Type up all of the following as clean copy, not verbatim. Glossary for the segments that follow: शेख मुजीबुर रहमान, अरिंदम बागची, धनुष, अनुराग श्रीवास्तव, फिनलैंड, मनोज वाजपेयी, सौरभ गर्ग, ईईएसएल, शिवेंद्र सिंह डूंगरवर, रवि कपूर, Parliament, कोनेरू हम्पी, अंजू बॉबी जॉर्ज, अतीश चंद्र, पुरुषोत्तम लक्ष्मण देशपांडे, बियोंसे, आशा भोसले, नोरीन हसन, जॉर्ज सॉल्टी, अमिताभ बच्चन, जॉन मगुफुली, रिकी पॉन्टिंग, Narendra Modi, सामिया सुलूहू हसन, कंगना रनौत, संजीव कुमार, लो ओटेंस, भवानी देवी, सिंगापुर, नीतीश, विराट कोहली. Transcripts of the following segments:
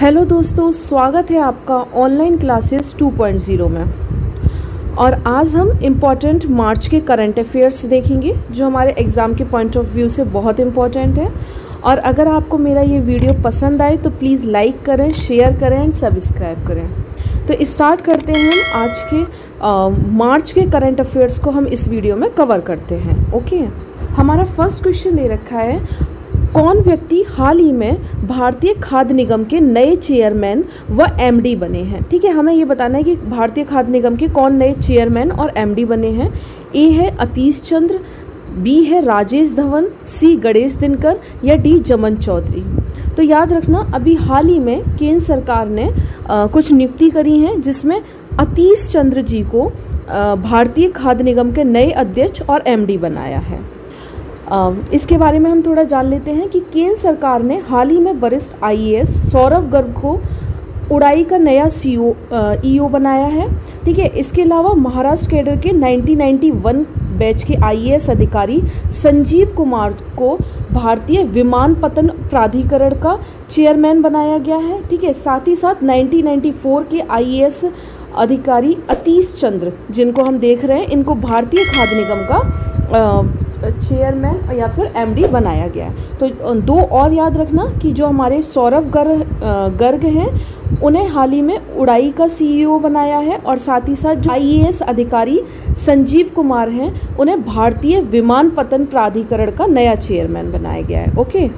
Hello दोस्तों, स्वागत है आपका ऑनलाइन क्लासेस 2.0 में। और आज हम इम्पॉर्टेंट मार्च के करंट अफेयर्स देखेंगे जो हमारे एग्ज़ाम के पॉइंट ऑफ व्यू से बहुत इम्पॉर्टेंट है। और अगर आपको मेरा ये वीडियो पसंद आए तो प्लीज़ लाइक करें, शेयर करें एंड सब्सक्राइब करें। तो स्टार्ट करते हैं हम आज के मार्च के करंट अफेयर्स को हम इस वीडियो में कवर करते हैं। ओके, हमारा फर्स्ट क्वेश्चन दे रखा है, कौन व्यक्ति हाल ही में भारतीय खाद्य निगम के नए चेयरमैन व एमडी बने हैं? ठीक है, हमें ये बताना है कि भारतीय खाद्य निगम के कौन नए चेयरमैन और एमडी बने हैं। ए है अतीश चंद्र, बी है राजेश धवन, सी गणेश दिनकर या डी जमन चौधरी। तो याद रखना, अभी हाल ही में केंद्र सरकार ने कुछ नियुक्ति करी हैं जिसमें अतीश चंद्र जी को भारतीय खाद्य निगम के नए अध्यक्ष और एमडी बनाया है। इसके बारे में हम थोड़ा जान लेते हैं कि केंद्र सरकार ने हाल ही में वरिष्ठ आईएएस सौरभ गर्ग को उड़ाई का नया ईओ बनाया है। ठीक है, इसके अलावा महाराष्ट्र कैडर के 1991 बैच के आईएएस अधिकारी संजीव कुमार को भारतीय विमानपत्तन प्राधिकरण का चेयरमैन बनाया गया है। ठीक है, साथ ही साथ 1994 के आईएएस अधिकारी अतीश चंद्र जिनको हम देख रहे हैं, इनको भारतीय खाद्य निगम का चेयरमैन या फिर एमडी बनाया गया है। तो दो और याद रखना कि जो हमारे सौरभ गर्ग हैं उन्हें हाल ही में उड़ाई का सीईओ बनाया है, और साथ ही साथ जो आईएएस अधिकारी संजीव कुमार हैं उन्हें भारतीय विमानपत्तन प्राधिकरण का नया चेयरमैन बनाया गया है। ओके,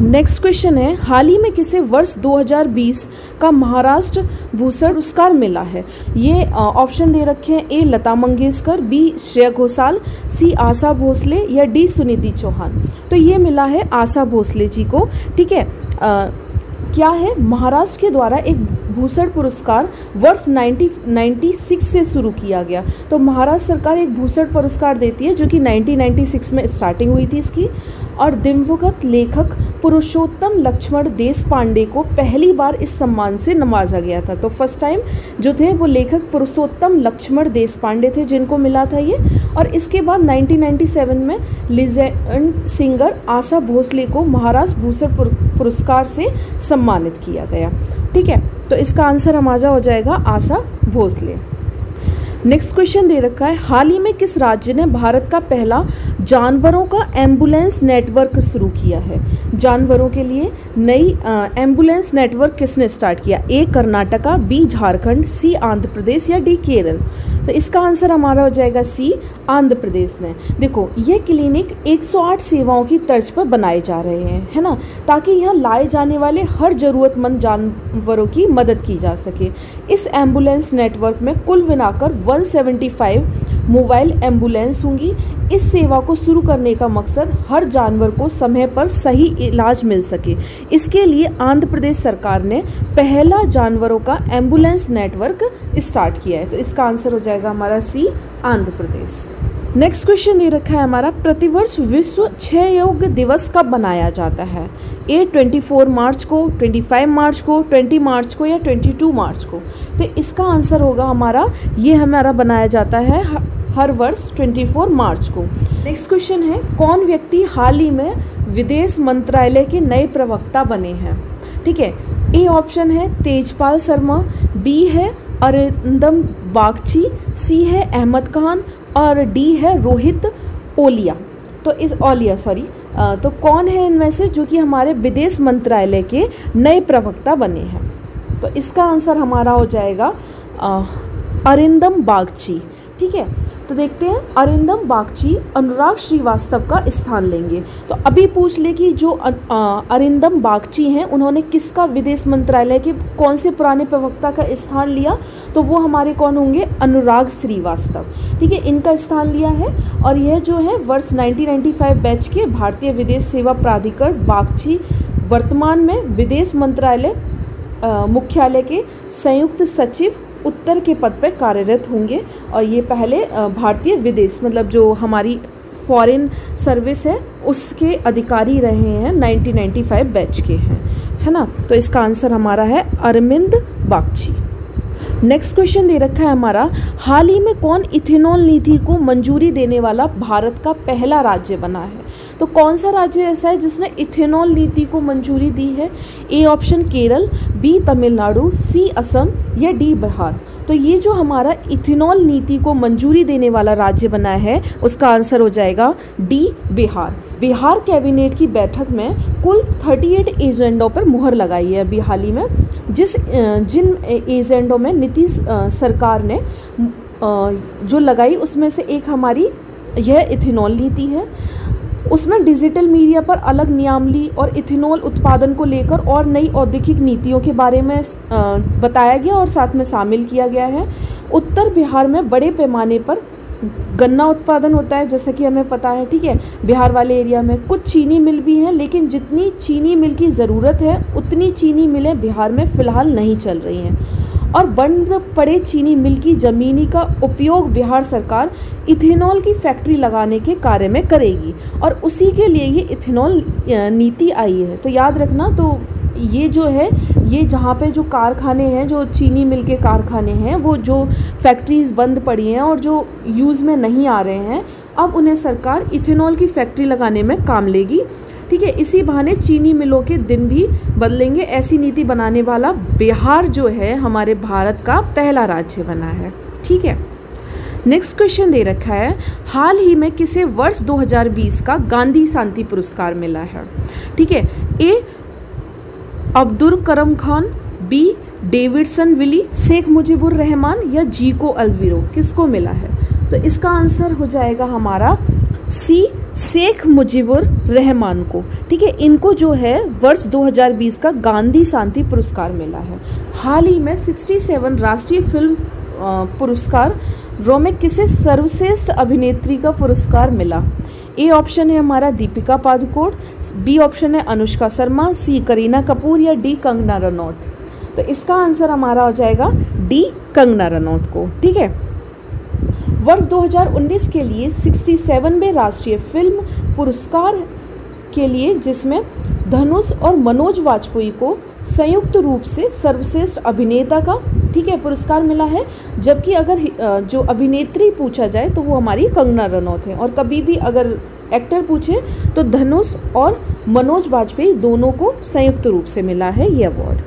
नेक्स्ट क्वेश्चन है, हाल ही में किसे वर्ष 2020 का महाराष्ट्र भूषण पुरस्कार मिला है? ये ऑप्शन दे रखे हैं, A Lata Mangeshkar, B Shreya Ghoshal, C आशा भोसले या डी सुनिधि चौहान। तो ये मिला है आशा भोसले जी को। ठीक है, क्या है, महाराष्ट्र के द्वारा एक भूषण पुरस्कार वर्ष 1996 से शुरू किया गया। तो महाराष्ट्र सरकार एक भूषण पुरस्कार देती है जो कि 1996 में स्टार्टिंग हुई थी इसकी। और दिवंगत लेखक पुरुषोत्तम लक्ष्मण देशपांडे को पहली बार इस सम्मान से नवाजा गया था। तो फर्स्ट टाइम जो थे वो लेखक पुरुषोत्तम लक्ष्मण देशपांडे थे जिनको मिला था ये। और इसके बाद 1997 में लीजेंड सिंगर आशा भोसले को महाराष्ट्र भूषण पुरस्कार से सम्मानित किया गया। ठीक है, तो इसका आंसर हमारा हो जाएगा आशा भोसले। नेक्स्ट क्वेश्चन दे रखा है, हाल ही में किस राज्य ने भारत का पहला जानवरों का एम्बुलेंस नेटवर्क शुरू किया है? जानवरों के लिए नई एम्बुलेंस नेटवर्क किसने स्टार्ट किया? A Karnataka, B Jharkhand, C Andhra Pradesh या डी केरल। तो इसका आंसर हमारा हो जाएगा सी आंध्र प्रदेश ने। देखो, ये क्लिनिक 108 सेवाओं की तर्ज पर बनाए जा रहे हैं, है ना, ताकि यहाँ लाए जाने वाले हर ज़रूरतमंद जानवरों की मदद की जा सके। इस एम्बुलेंस नेटवर्क में कुल मिलाकर 175 मोबाइल एम्बुलेंस होंगी। इस सेवा को शुरू करने का मकसद हर जानवर को समय पर सही इलाज मिल सके। इसके लिए आंध्र प्रदेश सरकार ने पहला जानवरों का एम्बुलेंस नेटवर्क स्टार्ट किया है। तो इसका आंसर हो जाएगा हमारा C Andhra Pradesh. Next question दे रखा है हमारा, प्रतिवर्ष विश्व क्षय रोग दिवस कब मनाया जाता है? ए 24 मार्च को, 25 मार्च को, 20 मार्च को या 22 मार्च को। तो इसका आंसर होगा हमारा, ये हमारा बनाया जाता है हर वर्ष 24 मार्च को। नेक्स्ट क्वेश्चन है, कौन व्यक्ति हाल ही में विदेश मंत्रालय के नए प्रवक्ता बने हैं? ठीक है, ए ऑप्शन है तेजपाल शर्मा, बी है अरिंदम बागची, सी है अहमद खान और डी है रोहित ओलिया। तो इस ओलिया सॉरी तो कौन है इनमें से जो कि हमारे विदेश मंत्रालय के नए प्रवक्ता बने हैं? तो इसका आंसर हमारा हो जाएगा अरिंदम बागची। ठीक है, तो देखते हैं अरिंदम बागची अनुराग श्रीवास्तव का स्थान लेंगे। तो अभी पूछ ले कि जो अरिंदम बागची हैं उन्होंने किसका विदेश मंत्रालय के कौन से पुराने प्रवक्ता का स्थान लिया? तो वो हमारे कौन होंगे? अनुराग श्रीवास्तव। ठीक है, इनका स्थान लिया है। और यह जो है वर्ष 1995 बैच के भारतीय विदेश सेवा प्राधिकरण। बागची वर्तमान में विदेश मंत्रालय मुख्यालय के संयुक्त सचिव उत्तर के पद पर कार्यरत होंगे। और ये पहले भारतीय विदेश मतलब जो हमारी फॉरेन सर्विस है उसके अधिकारी रहे हैं, 1995 बैच के हैं, है ना। तो इसका आंसर हमारा है अरविंद बागची। नेक्स्ट क्वेश्चन दे रखा है हमारा, हाल ही में कौन इथेनॉल नीति को मंजूरी देने वाला भारत का पहला राज्य बना है? तो कौन सा राज्य ऐसा है जिसने इथेनॉल नीति को मंजूरी दी है? A option Kerala, B Tamil Nadu, C Assam या डी बिहार। तो ये जो हमारा इथेनॉल नीति को मंजूरी देने वाला राज्य बना है उसका आंसर हो जाएगा डी बिहार। बिहार कैबिनेट की बैठक में कुल 38 एजेंडों पर मुहर लगाई है अभी हाल ही में, जिन एजेंडों में नीतीश सरकार ने जो लगाई उसमें से एक हमारी यह इथेनॉल नीति है। उसमें डिजिटल मीडिया पर अलग नियामली और इथेनॉल उत्पादन को लेकर और नई औद्योगिक नीतियों के बारे में बताया गया और साथ में शामिल किया गया है। उत्तर बिहार में बड़े पैमाने पर गन्ना उत्पादन होता है जैसा कि हमें पता है, ठीक है। बिहार वाले एरिया में कुछ चीनी मिल भी हैं, लेकिन जितनी चीनी मिल की ज़रूरत है उतनी चीनी मिलें बिहार में फ़िलहाल नहीं चल रही हैं। और बंद पड़े चीनी मिल की ज़मीनी का उपयोग बिहार सरकार इथेनॉल की फैक्ट्री लगाने के कार्य में करेगी और उसी के लिए ये इथेनॉल नीति आई है। तो याद रखना, तो ये जो है ये जहाँ पे जो कारखाने हैं, जो चीनी मिल के कारखाने हैं, वो जो फैक्ट्रीज़ बंद पड़ी हैं और जो यूज़ में नहीं आ रहे हैं, अब उन्हें सरकार इथेनॉल की फैक्ट्री लगाने में काम लेगी, ठीक है। इसी बहाने चीनी मिलों के दिन भी बदलेंगे। ऐसी नीति बनाने वाला बिहार जो है हमारे भारत का पहला राज्य बना है, ठीक है। नेक्स्ट क्वेश्चन दे रखा है, हाल ही में किसे वर्ष 2020 का गांधी शांति पुरस्कार मिला है, ठीक है। A Abdul Karam Khan, B Davidson Willy, शेख मुजीबुर रहमान या जीको अलवीरो, किसको मिला है? तो इसका आंसर हो जाएगा हमारा सी शेख मुजीबुर रहमान को, ठीक है। इनको जो है वर्ष 2020 का गांधी शांति पुरस्कार मिला है। हाल ही में 67 राष्ट्रीय फिल्म पुरस्कार में किसे सर्वश्रेष्ठ अभिनेत्री का पुरस्कार मिला? ए ऑप्शन है हमारा दीपिका पादुकोण, बी ऑप्शन है अनुष्का शर्मा, सी करीना कपूर या डी कंगना रनौत। तो इसका आंसर हमारा हो जाएगा डी कंगना रनौत को, ठीक है। वर्ष 2019 के लिए 67वें राष्ट्रीय फिल्म पुरस्कार के लिए जिसमें धनुष और मनोज वाजपेयी को संयुक्त रूप से सर्वश्रेष्ठ अभिनेता का, ठीक है, पुरस्कार मिला है। जबकि अगर जो अभिनेत्री पूछा जाए तो वो हमारी कंगना रनौत है, और कभी भी अगर एक्टर पूछे तो धनुष और मनोज वाजपेयी दोनों को संयुक्त रूप से मिला है ये अवार्ड।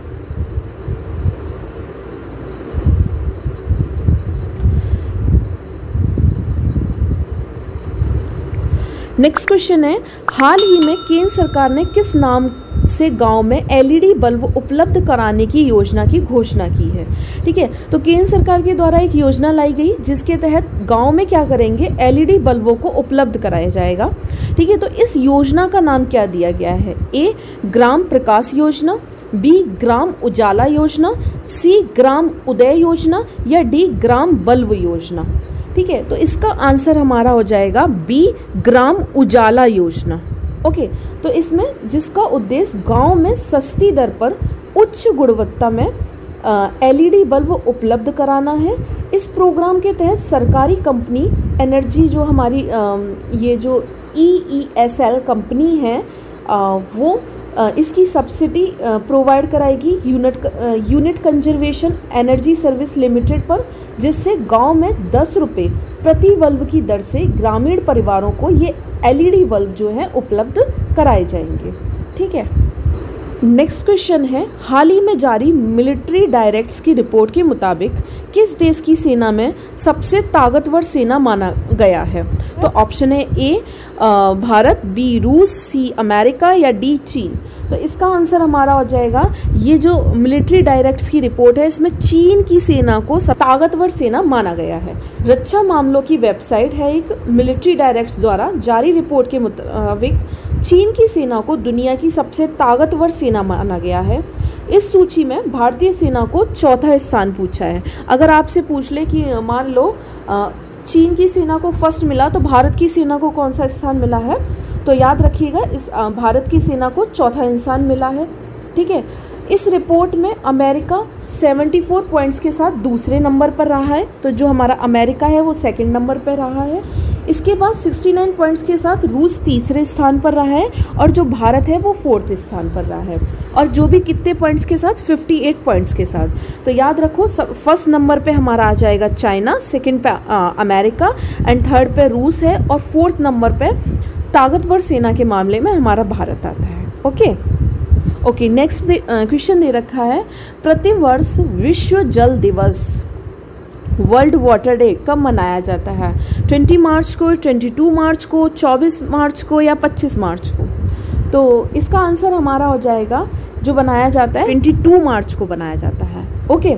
नेक्स्ट क्वेश्चन है, हाल ही में केंद्र सरकार ने किस नाम से गांव में एलईडी बल्ब उपलब्ध कराने की योजना की घोषणा की है, ठीक है। तो केंद्र सरकार के द्वारा एक योजना लाई गई जिसके तहत गांव में क्या करेंगे, एलईडी बल्बों को उपलब्ध कराया जाएगा, ठीक है। तो इस योजना का नाम क्या दिया गया है? ए ग्राम प्रकाश योजना, बी ग्राम उजाला योजना, सी ग्राम उदय योजना या डी ग्राम बल्ब योजना, ठीक है। तो इसका आंसर हमारा हो जाएगा बी ग्राम उजाला योजना, ओके। तो इसमें जिसका उद्देश्य गांव में सस्ती दर पर उच्च गुणवत्ता में एलईडी बल्ब उपलब्ध कराना है। इस प्रोग्राम के तहत सरकारी कंपनी एनर्जी जो हमारी ये जो ईईएसएल कंपनी है वो इसकी सब्सिडी प्रोवाइड कराएगी unit conservation energy service limited पर, जिससे गांव में 10 रुपये प्रति बल्ब की दर से ग्रामीण परिवारों को ये एलईडी बल्ब जो है उपलब्ध कराए जाएंगे, ठीक है। नेक्स्ट क्वेश्चन है, हाल ही में जारी मिलिट्री डायरेक्ट्स की रिपोर्ट के मुताबिक किस देश की सेना में सबसे ताकतवर सेना माना गया है? तो ऑप्शन है ए भारत, बी रूस, सी अमेरिका या डी चीन। तो इसका आंसर हमारा हो जाएगा, ये जो मिलिट्री डायरेक्ट्स की रिपोर्ट है इसमें चीन की सेना को ताकतवर सेना माना गया है। रक्षा मामलों की वेबसाइट है एक, मिलिट्री डायरेक्ट्स द्वारा जारी रिपोर्ट के मुताबिक चीन की सेना को दुनिया की सबसे ताकतवर सेना माना गया है। इस सूची में भारतीय सेना को 4था स्थान पूछा है। अगर आपसे पूछ ले कि मान लो चीन की सेना को फर्स्ट मिला तो भारत की सेना को कौन सा स्थान मिला है, तो याद रखिएगा इस भारत की सेना को 4था स्थान मिला है, ठीक है। इस रिपोर्ट में अमेरिका 74 पॉइंट्स के साथ दूसरे नंबर पर रहा है, तो जो हमारा अमेरिका है वो सेकंड नंबर पर रहा है। इसके बाद 69 पॉइंट्स के साथ रूस तीसरे स्थान पर रहा है और जो भारत है वो 4th स्थान पर रहा है, और जो भी कितने पॉइंट्स के साथ 58 पॉइंट्स के साथ। तो याद रखो फर्स्ट नंबर पे हमारा आ जाएगा चाइना, सेकंड पे अमेरिका एंड थर्ड पे रूस है, और 4th नंबर पे ताकतवर सेना के मामले में हमारा भारत आता है। ओके, नेक्स्ट क्वेश्चन दे रखा है, प्रतिवर्ष विश्व जल दिवस वर्ल्ड वाटर डे कब मनाया जाता है? 20 मार्च को, 22 मार्च को, 24 मार्च को या 25 मार्च को? तो इसका आंसर हमारा हो जाएगा, जो बनाया जाता है 22 मार्च को बनाया जाता है। ओके,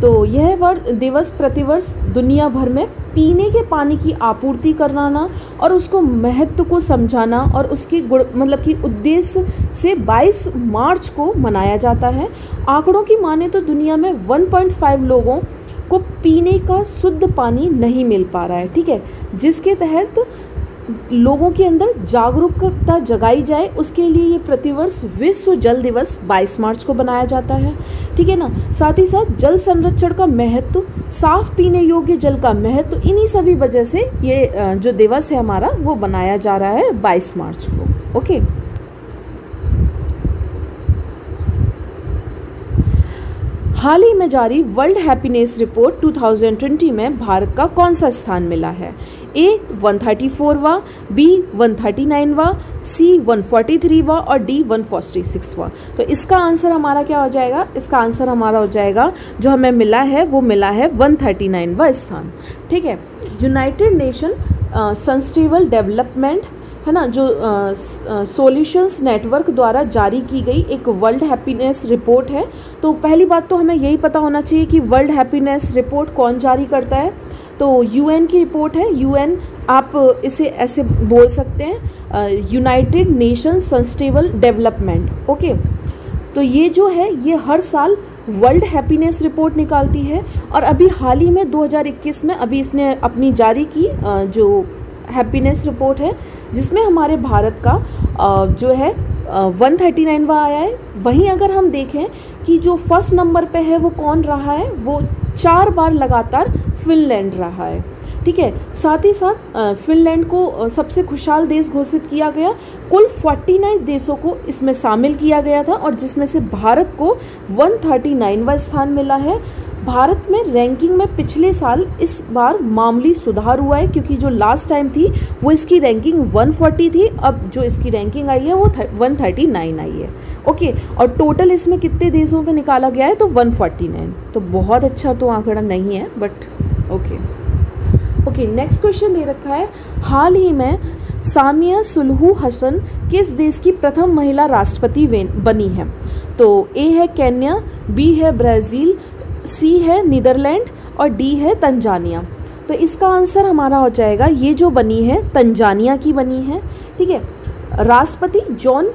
तो यह दिवस प्रतिवर्ष दुनिया भर में पीने के पानी की आपूर्ति करवाना और उसको महत्व को समझाना और उसकी मतलब कि उद्देश्य से 22 मार्च को मनाया जाता है। आंकड़ों की माने तो दुनिया में 1.5 लोगों को पीने का शुद्ध पानी नहीं मिल पा रहा है, ठीक है, जिसके तहत लोगों के अंदर जागरूकता जगाई जाए, उसके लिए ये प्रतिवर्ष विश्व जल दिवस 22 मार्च को बनाया जाता है, ठीक है ना। साथ ही साथ जल संरक्षण का महत्व, साफ पीने योग्य जल का महत्व, इन्हीं सभी वजह से ये जो दिवस है हमारा वो बनाया जा रहा है 22 मार्च को। ओके, हाल ही में जारी वर्ल्ड हैप्पीनेस रिपोर्ट 2020 में भारत का कौन सा स्थान मिला है? ए 134वां, बी 139वां, सी 143वां और डी 146वां। तो इसका आंसर हमारा क्या हो जाएगा? इसका आंसर हमारा हो जाएगा, जो हमें मिला है वो मिला है 139वां स्थान, ठीक है। यूनाइटेड नेशन सस्टेनेबल डेवलपमेंट है ना, जो सॉल्यूशंस नेटवर्क द्वारा जारी की गई एक वर्ल्ड हैप्पीनेस रिपोर्ट है। तो पहली बात तो हमें यही पता होना चाहिए कि वर्ल्ड हैप्पीनेस रिपोर्ट कौन जारी करता है। तो यूएन की रिपोर्ट है, यूएन आप इसे ऐसे बोल सकते हैं, United Nation sustainable development. Okay, तो ये जो है ये हर साल वर्ल्ड हैप्पीनेस रिपोर्ट निकालती है और अभी हाल ही में 2021 में अभी इसने अपनी जारी की जो हैप्पीनेस रिपोर्ट है, जिसमें हमारे भारत का जो है 139वां आया है। वहीं अगर हम देखें कि जो फर्स्ट नंबर पे है वो कौन रहा है, वो 4 बार लगातार फिनलैंड रहा है, ठीक है। साथ ही साथ फिनलैंड को सबसे खुशहाल देश घोषित किया गया। कुल 49 देशों को इसमें शामिल किया गया था और जिसमें से भारत को 139वां स्थान मिला है। भारत में रैंकिंग में पिछले साल इस बार मामूली सुधार हुआ है, क्योंकि जो लास्ट टाइम थी वो इसकी रैंकिंग 140 थी, अब जो इसकी रैंकिंग आई है वो 139 आई है। ओके, और टोटल इसमें कितने देशों में निकाला गया है तो 149। तो बहुत अच्छा तो आंकड़ा नहीं है, बट ओके, नेक्स्ट क्वेश्चन दे रखा है, हाल ही में सामिया सुलूहू हसन किस देश की प्रथम महिला राष्ट्रपति बनी है? तो ए है केन्या, बी है ब्राज़ील, सी है नीदरलैंड और डी है तंजानिया। तो इसका आंसर हमारा हो जाएगा, ये जो बनी है तंजानिया की बनी है, ठीक है। राष्ट्रपति जॉन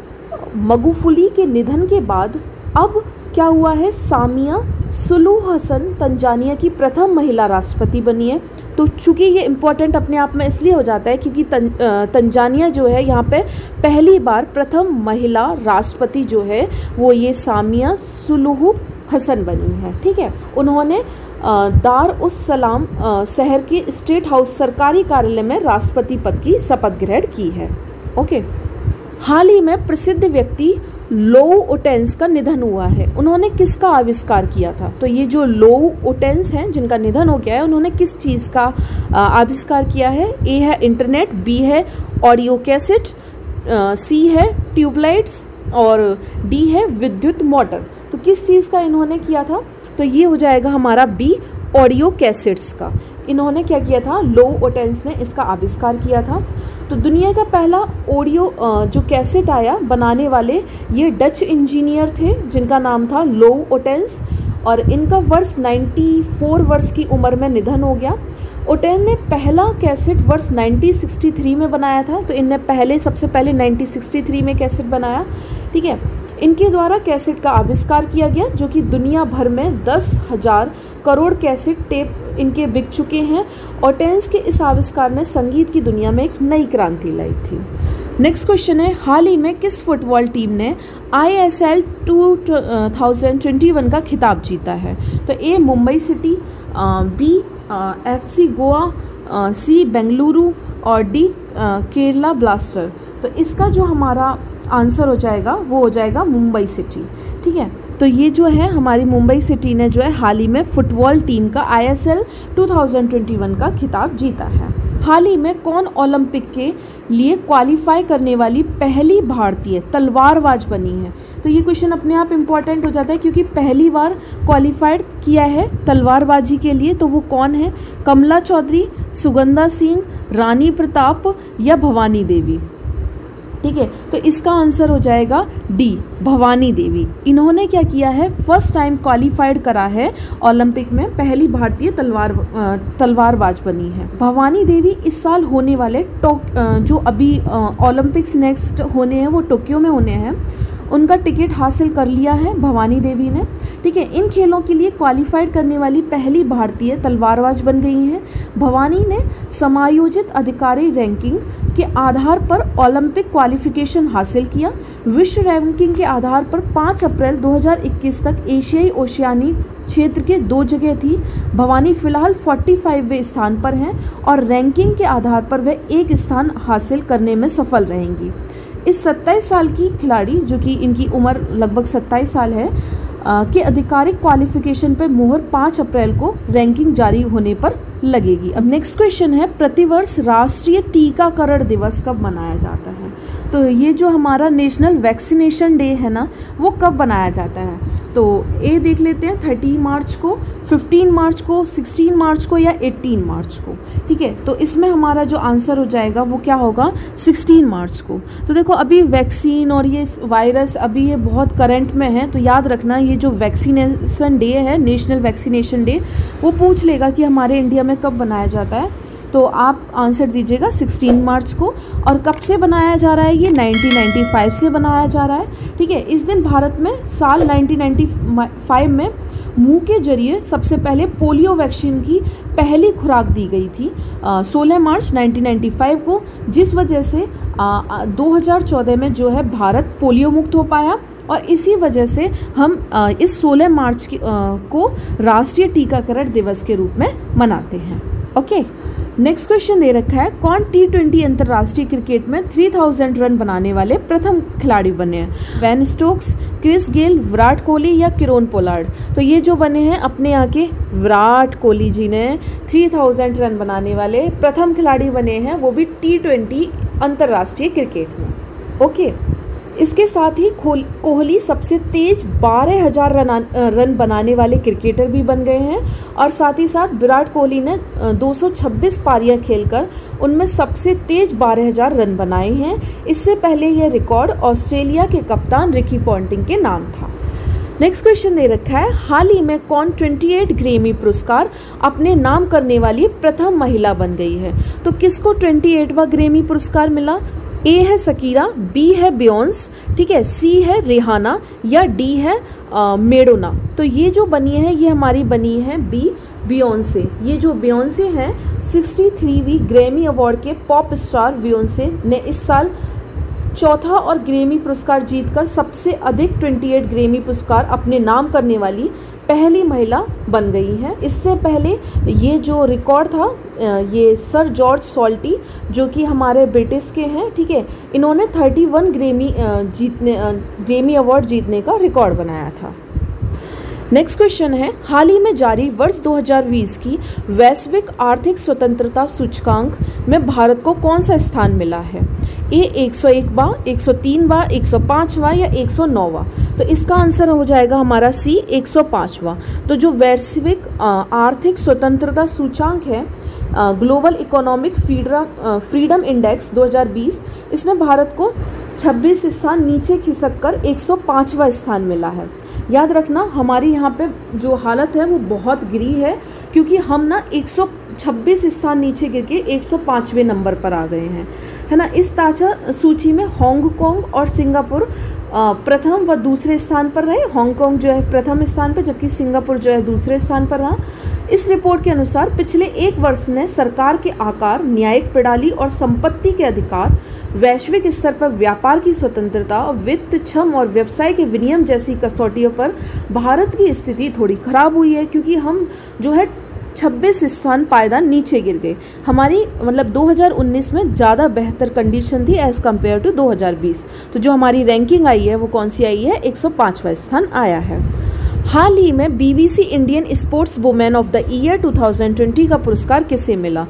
मगुफुली के निधन के बाद अब क्या हुआ है, सामिया सुलूहू हसन तंजानिया की प्रथम महिला राष्ट्रपति बनी है। तो चूँकि ये इम्पोर्टेंट अपने आप में इसलिए हो जाता है क्योंकि तंजानिया जो है यहाँ पे पहली बार प्रथम महिला राष्ट्रपति जो है वो ये सामिया सुलूहू हसन बनी है, ठीक है। उन्होंने दार उस सलाम शहर के स्टेट हाउस सरकारी कार्यालय में राष्ट्रपति पद की शपथ ग्रहण की है। ओके, हाल ही में प्रसिद्ध व्यक्ति लो ओटेंस का निधन हुआ है, उन्होंने किसका आविष्कार किया था? तो ये जो लो ओटेंस हैं जिनका निधन हो गया है, उन्होंने किस चीज़ का आविष्कार किया है? ए है इंटरनेट, बी है ऑडियो कैसेट, सी है ट्यूबलाइट्स और डी है विद्युत मोटर। तो किस चीज़ का इन्होंने किया था? तो ये हो जाएगा हमारा बी, ऑडियो कैसेट्स का। इन्होंने क्या किया था, लो ओटेंस ने इसका आविष्कार किया था। तो दुनिया का पहला ऑडियो जो कैसेट आया बनाने वाले ये डच इंजीनियर थे जिनका नाम था लो ओटेंस और इनका वर्ष 94 वर्ष की उम्र में निधन हो गया। ओटेन ने पहला कैसेट वर्ष 1963 में बनाया था, तो इनने सबसे पहले 1963 में कैसेट बनाया, ठीक है। इनके द्वारा कैसेट का आविष्कार किया गया, जो कि दुनिया भर में 10,000 करोड़ कैसेट टेप इनके बिक चुके हैं। ओटेंस के इस आविष्कार ने संगीत की दुनिया में एक नई क्रांति लाई थी। नेक्स्ट क्वेश्चन है, हाल ही में किस फुटबॉल टीम ने ISL 2021 का खिताब जीता है? तो A Mumbai city, B FC Goa, C Bengaluru और डी केरला ब्लास्टर। तो इसका जो हमारा आंसर हो जाएगा वो हो जाएगा मुंबई सिटी, ठीक है। तो ये जो है हमारी मुंबई सिटी ने जो है हाल ही में फुटबॉल टीम का ISL 2021 का खिताब जीता है। हाल ही में कौन ओलंपिक के लिए क्वालिफाई करने वाली पहली भारतीय तलवारबाज बनी है? तो ये क्वेश्चन अपने आप इम्पॉर्टेंट हो जाता है क्योंकि पहली बार क्वालिफाइड किया है तलवारबाजी के लिए, तो वो कौन है? कमला चौधरी, सुगंधा सिंह, रानी प्रताप या भवानी देवी? ठीक है, तो इसका आंसर हो जाएगा डी, भवानी देवी। इन्होंने क्या किया है? फर्स्ट टाइम क्वालिफाइड करा है ओलंपिक में, पहली भारतीय तलवारबाज बनी है भवानी देवी। इस साल होने वाले जो अभी ओलंपिक्स नेक्स्ट होने हैं वो टोक्यो में होने हैं, उनका टिकट हासिल कर लिया है भवानी देवी ने। ठीक है, इन खेलों के लिए क्वालिफाइड करने वाली पहली भारतीय तलवारबाज बन गई हैं। भवानी ने समायोजित अधिकारी रैंकिंग के आधार पर ओलंपिक क्वालिफिकेशन हासिल किया। विश्व रैंकिंग के आधार पर 5 अप्रैल 2021 तक एशियाई ओशियानी क्षेत्र के 2 जगह थी। भवानी फिलहाल 45वें स्थान पर हैं और रैंकिंग के आधार पर वह 1 स्थान हासिल करने में सफल रहेंगी। इस 27 साल की खिलाड़ी, जो कि इनकी उम्र लगभग 27 साल है, के आधिकारिक क्वालिफिकेशन पर मुहर 5 अप्रैल को रैंकिंग जारी होने पर लगेगी। अब नेक्स्ट क्वेश्चन है, प्रतिवर्ष राष्ट्रीय टीकाकरण दिवस कब मनाया जाता है? तो ये जो हमारा नेशनल वैक्सीनेशन डे है ना, वो कब मनाया जाता है? तो ए देख लेते हैं, 13 मार्च को, 15 मार्च को, 16 मार्च को या 18 मार्च को। ठीक है, तो इसमें हमारा जो आंसर हो जाएगा वो क्या होगा? 16 मार्च को। तो देखो, अभी वैक्सीन और ये वायरस अभी ये बहुत करंट में है, तो याद रखना ये जो वैक्सीनेशन डे है, नेशनल वैक्सीनेशन डे, वो पूछ लेगा कि हमारे इंडिया में कब मनाया जाता है। तो आप आंसर दीजिएगा 16 मार्च को। और कब से बनाया जा रहा है ये? 1995 से बनाया जा रहा है। ठीक है, इस दिन भारत में साल 1995 में मुंह के जरिए सबसे पहले पोलियो वैक्सीन की पहली खुराक दी गई थी 16 मार्च 1995 को, जिस वजह से 2014 में जो है भारत पोलियो मुक्त हो पाया। और इसी वजह से हम इस 16 मार्च को राष्ट्रीय टीकाकरण दिवस के रूप में मनाते हैं। ओके, नेक्स्ट क्वेश्चन दे रखा है, कौन T20 अंतर्राष्ट्रीय क्रिकेट में 3000 रन बनाने वाले प्रथम खिलाड़ी बने हैं? Ben Stokes, Chris Gayle, विराट कोहली या किरोन पोलार्ड? तो ये जो बने हैं अपने यहाँ के विराट कोहली जी ने 3000 रन बनाने वाले प्रथम खिलाड़ी बने हैं, वो भी T20 अंतर्राष्ट्रीय क्रिकेट में। ओके, इसके साथ ही कोहली सबसे तेज 12000 रन बनाने वाले क्रिकेटर भी बन गए हैं। और साथ ही साथ विराट कोहली ने 226 पारियां खेलकर उनमें सबसे तेज 12000 रन बनाए हैं। इससे पहले यह रिकॉर्ड ऑस्ट्रेलिया के कप्तान रिकी पॉन्टिंग के नाम था। नेक्स्ट क्वेश्चन दे रखा है, हाल ही में कौन 28 ग्रैमी पुरस्कार अपने नाम करने वाली प्रथम महिला बन गई है? तो किसको 28वां ग्रैमी पुरस्कार मिला? ए है सकीरा, बी है बियोंसे, ठीक है, सी है रिहाना या डी है मेडोना? तो ये जो बनी है, ये हमारी बनी है बी, बियोंसे। ये जो बियोंसे हैं, 63वीं ग्रैमी अवार्ड के पॉप स्टार बियोंसे ने इस साल चौथा और ग्रैमी पुरस्कार जीतकर सबसे अधिक 28 ग्रैमी पुरस्कार अपने नाम करने वाली पहली महिला बन गई है। इससे पहले ये जो रिकॉर्ड था, ये सर जॉर्ज सॉल्टी, जो कि हमारे ब्रिटिश के हैं, ठीक है, इन्होंने 31 ग्रैमी अवार्ड जीतने का रिकॉर्ड बनाया था। नेक्स्ट क्वेश्चन है, हाल ही में जारी वर्ष 2020 की वैश्विक आर्थिक स्वतंत्रता सूचकांक में भारत को कौन सा स्थान मिला है? ए 101वां, 103वां, 105वां या 109वां? तो इसका आंसर हो जाएगा हमारा सी, 105वां। तो जो वैश्विक आर्थिक स्वतंत्रता सूचकांक है, ग्लोबल इकोनॉमिक फ्रीडम इंडेक्स 2020, इसमें भारत को 26 स्थान नीचे खिसककर 105वां स्थान मिला है। याद रखना, हमारी यहाँ पे जो हालत है वो बहुत गिरी है, क्योंकि हम ना 126 स्थान नीचे गिर के 105वें नंबर पर आ गए हैं, है ना। इस ताज़ा सूची में हांगकांग और सिंगापुर प्रथम व दूसरे स्थान पर रहे। हांगकांग जो है प्रथम स्थान पर, जबकि सिंगापुर जो है दूसरे स्थान पर रहा। इस रिपोर्ट के अनुसार पिछले एक वर्ष ने सरकार के आकार, न्यायिक प्रणाली और संपत्ति के अधिकार, वैश्विक स्तर पर व्यापार की स्वतंत्रता, वित्त, क्षम और व्यवसाय के विनियम जैसी कसौटियों पर भारत की स्थिति थोड़ी खराब हुई है, क्योंकि हम जो है 26 स्थान पायदान नीचे गिर गए। हमारी मतलब 2019 में ज़्यादा बेहतर कंडीशन थी एज़ कम्पेयर टू 2020। तो जो हमारी रैंकिंग आई है वो कौन सी आई है? 105वां स्थान आया है। हाल ही में BBC Indian sports women of the year 2020 का पुरस्कार किसे मिला?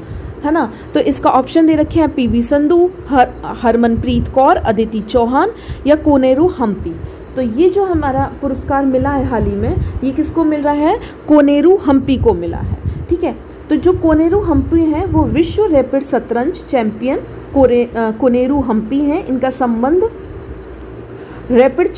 है ना। तो इसका ऑप्शन दे रखे हैं पीवी संधू, हरमनप्रीत कौर, अदिति चौहान या कोनेरू हम्पी। तो ये जो हमारा पुरस्कार मिला है हाल ही में, ये किसको मिल रहा है? कोनेरू हम्पी को मिला है, ठीक है। तो जो कोनेरू हम्पी हैं वो विश्व रैपिड शतरंज चैंपियन कोनेरू हम्पी हैं। इनका संबंध रैपिड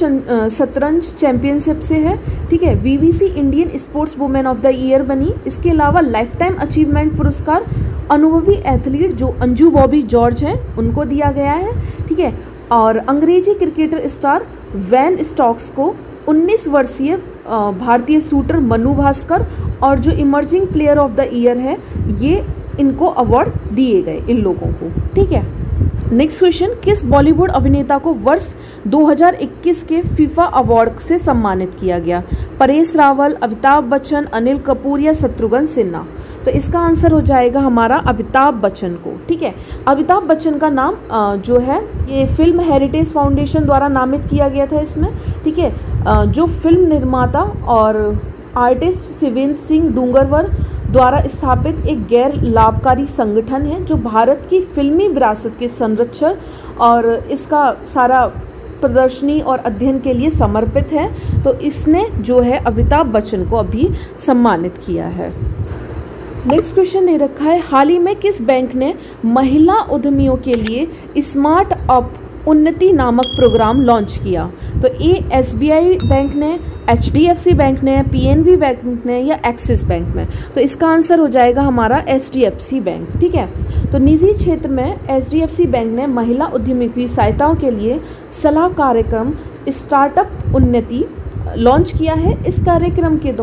शतरंज चैंपियनशिप से है, ठीक है। BBC Indian sports women of the year बनी। इसके अलावा लाइफ टाइम अचीवमेंट पुरस्कार अनुभवी एथलीट जो अंजू बॉबी जॉर्ज हैं उनको दिया गया है, ठीक है। और अंग्रेजी क्रिकेटर स्टार वैन स्टॉक्स को 19 वर्षीय भारतीय शूटर मनु भास्कर और जो emerging player of the year है ये इनको अवार्ड दिए गए इन लोगों को, ठीक है। नेक्स्ट क्वेश्चन, किस बॉलीवुड अभिनेता को वर्ष 2021 के फीफा अवार्ड से सम्मानित किया गया? परेश रावल, अमिताभ बच्चन, अनिल कपूर या शत्रुघ्न सिन्हा। तो इसका आंसर हो जाएगा हमारा अमिताभ बच्चन को, ठीक है। अमिताभ बच्चन का नाम जो है ये फिल्म हेरिटेज फाउंडेशन द्वारा नामित किया गया था इसमें, ठीक है। जो फिल्म निर्माता और आर्टिस्ट शिवेंद्र सिंह डूंगरवर द्वारा स्थापित एक गैर लाभकारी संगठन है जो भारत की फिल्मी विरासत के संरक्षण और इसका सारा प्रदर्शनी और अध्ययन के लिए समर्पित है। तो इसने जो है अमिताभ बच्चन को अभी सम्मानित किया है। नेक्स्ट क्वेश्चन दे रखा है, हाल ही में किस बैंक ने महिला उद्यमियों के लिए स्मार्ट अप उन्नति नामक प्रोग्राम लॉन्च किया? तो ये एसबीआई बैंक ने, एचडीएफसी बैंक ने, पीएनबी बैंक ने या एक्सिस बैंक में। तो इसका आंसर हो जाएगा हमारा एचडीएफसी बैंक, ठीक है। तो निजी क्षेत्र में एचडीएफसी बैंक ने महिला उद्यमियों की सहायताओं के लिए सलाह कार्यक्रम स्टार्टअप उन्नति लॉन्च किया है। इस कार्यक्रम के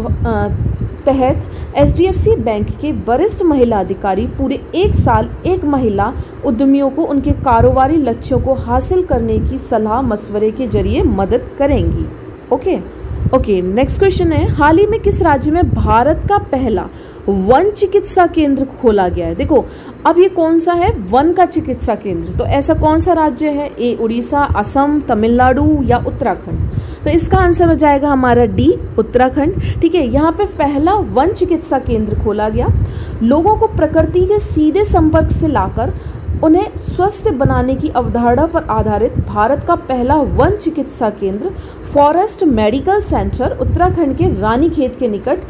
तहत एचडीएफसी बैंक के वरिष्ठ महिला अधिकारी पूरे एक साल एक महिला उद्यमियों को उनके कारोबारी लक्ष्यों को हासिल करने की सलाह मशवरे के जरिए मदद करेंगी। ओके, नेक्स्ट क्वेश्चन है, हाल ही में किस राज्य में भारत का पहला वन चिकित्सा केंद्र खोला गया है? देखो अब ये कौन सा है, वन का चिकित्सा केंद्र, तो ऐसा कौन सा राज्य है? ए उड़ीसा, असम, तमिलनाडु या उत्तराखंड। तो इसका आंसर हो जाएगा हमारा डी उत्तराखंड, ठीक है। यहाँ पे पहला वन चिकित्सा केंद्र खोला गया। लोगों को प्रकृति के सीधे संपर्क से लाकर उन्हें स्वस्थ बनाने की अवधारणा पर आधारित भारत का पहला वन चिकित्सा केंद्र फॉरेस्ट मेडिकल सेंटर उत्तराखंड के रानीखेत के निकट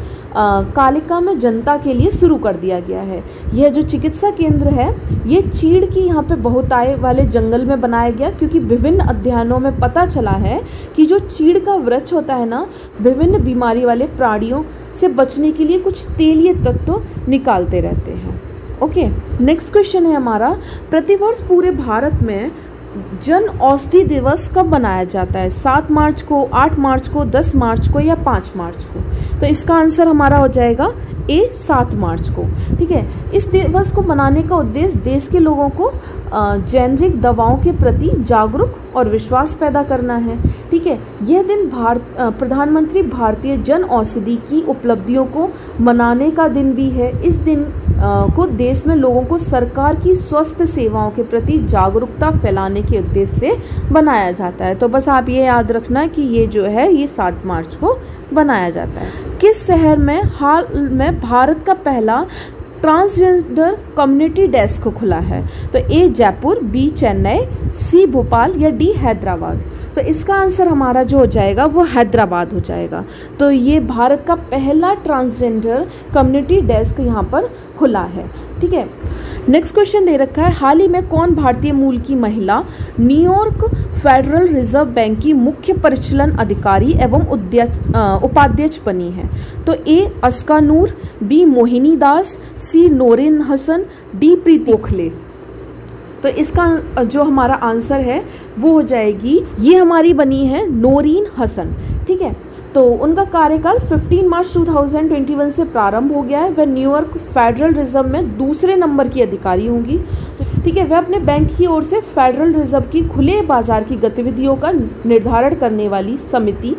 कालिका में जनता के लिए शुरू कर दिया गया है। यह जो चिकित्सा केंद्र है ये चीड़ की यहाँ पे बहुतायत वाले जंगल में बनाया गया, क्योंकि विभिन्न अध्ययनों में पता चला है कि जो चीड़ का वृक्ष होता है ना, विभिन्न बीमारी वाले प्राणियों से बचने के लिए कुछ तेलीय तत्व निकालते रहते हैं। ओके, नेक्स्ट क्वेश्चन है हमारा, प्रतिवर्ष पूरे भारत में जन औषधि दिवस कब मनाया जाता है? 7 मार्च को, 8 मार्च को, 10 मार्च को या 5 मार्च को? तो इसका आंसर हमारा हो जाएगा ए 7 मार्च को, ठीक है। इस दिवस को मनाने का उद्देश्य देश के लोगों को जेनरिक दवाओं के प्रति जागरूक और विश्वास पैदा करना है, ठीक है। यह दिन प्रधानमंत्री भारतीय जन औषधि की उपलब्धियों को मनाने का दिन भी है। इस दिन को देश में लोगों को सरकार की स्वास्थ्य सेवाओं के प्रति जागरूकता फैलाने के उद्देश्य से बनाया जाता है। तो बस आप ये याद रखना कि ये जो है ये 7 मार्च को बनाया जाता है। किस शहर में हाल में भारत का पहला ट्रांसजेंडर कम्युनिटी डेस्क खुला है? तो A Jaipur, B Chennai, C Bhopal या डी हैदराबाद। तो इसका आंसर हमारा जो हो जाएगा वो हैदराबाद हो जाएगा। तो ये भारत का पहला ट्रांसजेंडर कम्युनिटी डेस्क यहाँ पर खुला है, ठीक है। नेक्स्ट क्वेश्चन दे रखा है, हाल ही में कौन भारतीय मूल की महिला न्यूयॉर्क फेडरल रिजर्व बैंक की मुख्य परिचालन अधिकारी एवं उपाध्यक्ष बनी है? तो A Aska Noor, B Mohini Das, C नोरीन हसन, D Preeti Gokhale. तो इसका जो हमारा आंसर है वो हो जाएगी, ये हमारी बनी है नोरीन हसन, ठीक है। तो उनका कार्यकाल 15 मार्च 2021 से प्रारंभ हो गया है। वह न्यूयॉर्क फेडरल रिजर्व में दूसरे नंबर की अधिकारी होंगी, ठीक है। वह अपने बैंक की ओर से फेडरल रिजर्व की खुले बाजार की गतिविधियों का निर्धारण करने वाली समिति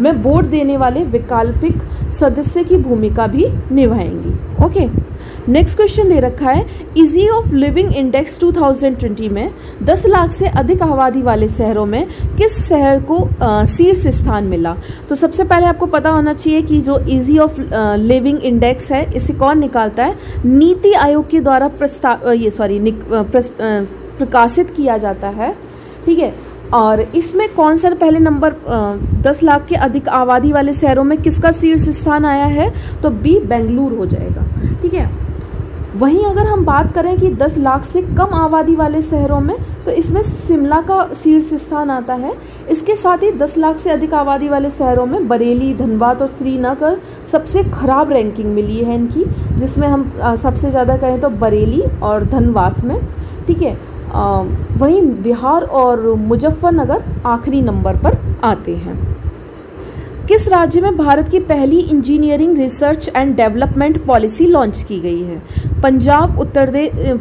में वोट देने वाले वैकल्पिक सदस्य की भूमिका भी निभाएंगी। ओके, नेक्स्ट क्वेश्चन दे रखा है इजी ऑफ लिविंग इंडेक्स 2020 में 10 लाख से अधिक आबादी वाले शहरों में किस शहर को शीर्ष स्थान मिला। तो सबसे पहले आपको पता होना चाहिए कि जो इजी ऑफ लिविंग इंडेक्स है इसे कौन निकालता है, नीति आयोग के द्वारा प्रकाशित किया जाता है, ठीक है। और इसमें कौन सा पहले नंबर 10 लाख के अधिक आबादी वाले शहरों में किसका शीर्ष स्थान आया है, तो बी बेंगलुरु हो जाएगा, ठीक है। वहीं अगर हम बात करें कि 10 लाख से कम आबादी वाले शहरों में, तो इसमें शिमला का शीर्ष स्थान आता है। इसके साथ ही 10 लाख से अधिक आबादी वाले शहरों में बरेली, धनबाद और श्रीनगर सबसे ख़राब रैंकिंग मिली है इनकी, जिसमें हम सबसे ज़्यादा कहें तो बरेली और धनबाद में, ठीक है। वहीं बिहार और मुजफ्फरनगर आखिरी नंबर पर आते हैं। किस राज्य में भारत की पहली engineering research and development policy launch की गई है, पंजाब, उत्तर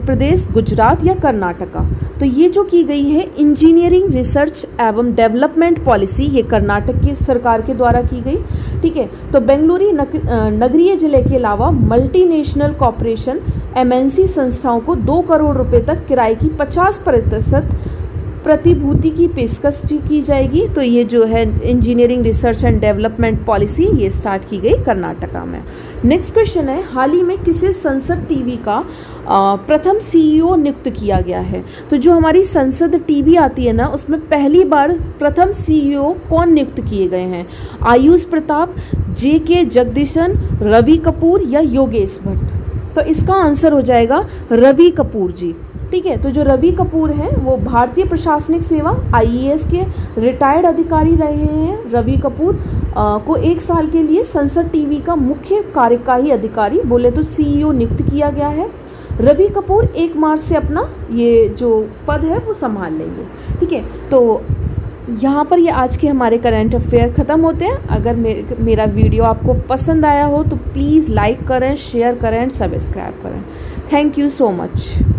प्रदेश, गुजरात या कर्नाटका। तो ये जो की गई है इंजीनियरिंग रिसर्च एवं डेवलपमेंट पॉलिसी, ये कर्नाटक की सरकार के द्वारा की गई, ठीक है। तो बेंगलुरु नगरीय जिले के अलावा मल्टीनेशनल कॉरपोरेशन MNC संस्थाओं को 2 करोड़ रुपए तक किराए की 50% प्रतिभूति की पेशकश की जाएगी। तो ये जो है engineering research and development policy, ये स्टार्ट की गई कर्नाटका में। नेक्स्ट क्वेश्चन है हाल ही में किसे संसद टीवी का प्रथम CEO नियुक्त किया गया है। तो जो हमारी संसद टीवी आती है ना, उसमें पहली बार प्रथम CEO कौन नियुक्त किए गए हैं, आयुष प्रताप, JK जगदीशन, रवि कपूर या योगेश भट्ट। तो इसका आंसर हो जाएगा रवि कपूर जी, ठीक है। तो जो रवि कपूर हैं वो भारतीय प्रशासनिक सेवा IAS के रिटायर्ड अधिकारी रहे हैं। रवि कपूर को 1 साल के लिए संसद टीवी का मुख्य कार्यकारी अधिकारी बोले तो CEO नियुक्त किया गया है। रवि कपूर 1 मार्च से अपना ये जो पद है वो संभाल लेंगे, ठीक है। तो यहाँ पर ये आज के हमारे करंट अफेयर ख़त्म होते हैं। अगर मेरा वीडियो आपको पसंद आया हो तो प्लीज़ लाइक करें, शेयर करें, सब्सक्राइब करें। Thank you so much.